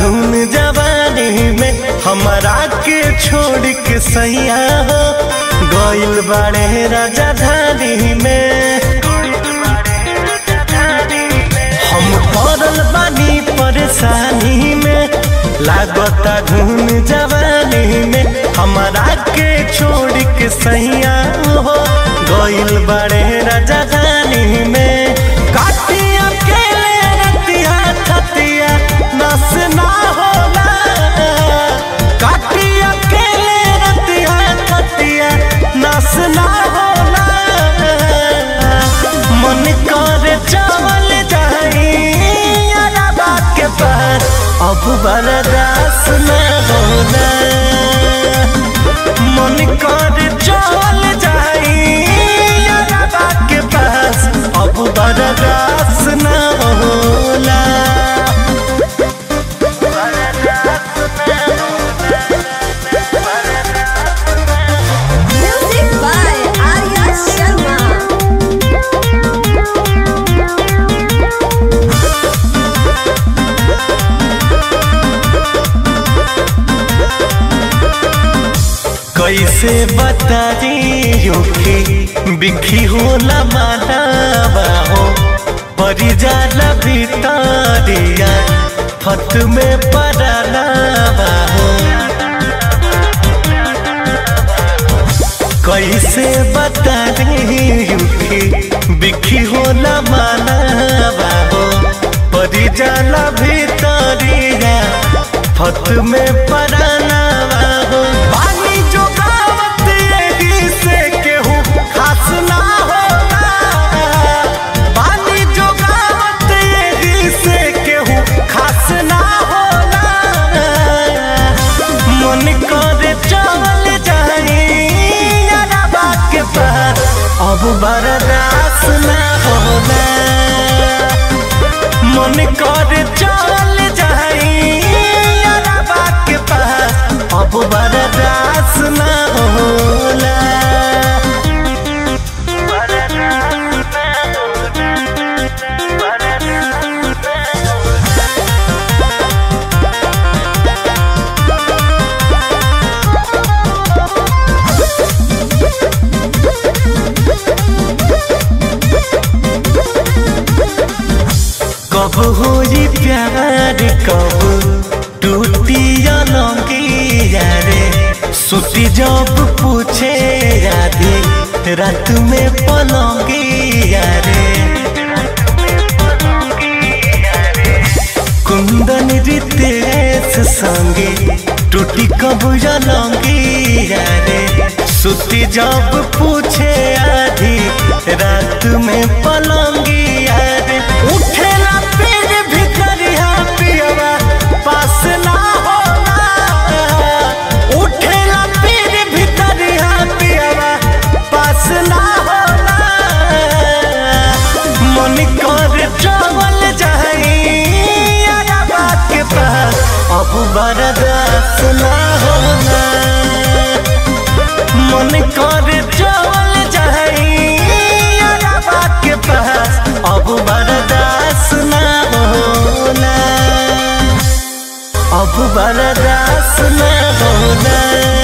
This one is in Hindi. घूम जवानी में हमारा के छोड़ के सैया हो गइल बाड़े राजधानी में। हम पड़ल बानी परेशानी में, लागता घूम जवानी में हमारा के छोड़ के सैया हो गइल बाड़े राजधानी में। अब बरदास न होना मन कर चल जाई यारा के पास, अब बरदास न होला। कैसे बताइयो कि बिखी होला मानवा हो परी जाला भीतरिया फत में पड़लावा हो। कैसे बताइयो कि बिखी होला मानवा हो परी जाला भीतरिया फत में पड़लावा हो। अब बरदास न होला मन कर चल जाई यारा के पास, अब बरदास न होला। कब होई प्यार कब टूटी अलंगिया रे सुती जब पूछे आधी रात में पलंगिया रे। कुंदन रितेश संगे टूटी कब अलंगिया रे सुती जब पूछे आधी रात में पलंगिया रे। उठे बरदास न होला मन कर चल जाई यारा के पास, अब बरदास न होला, अब बरदास न होला।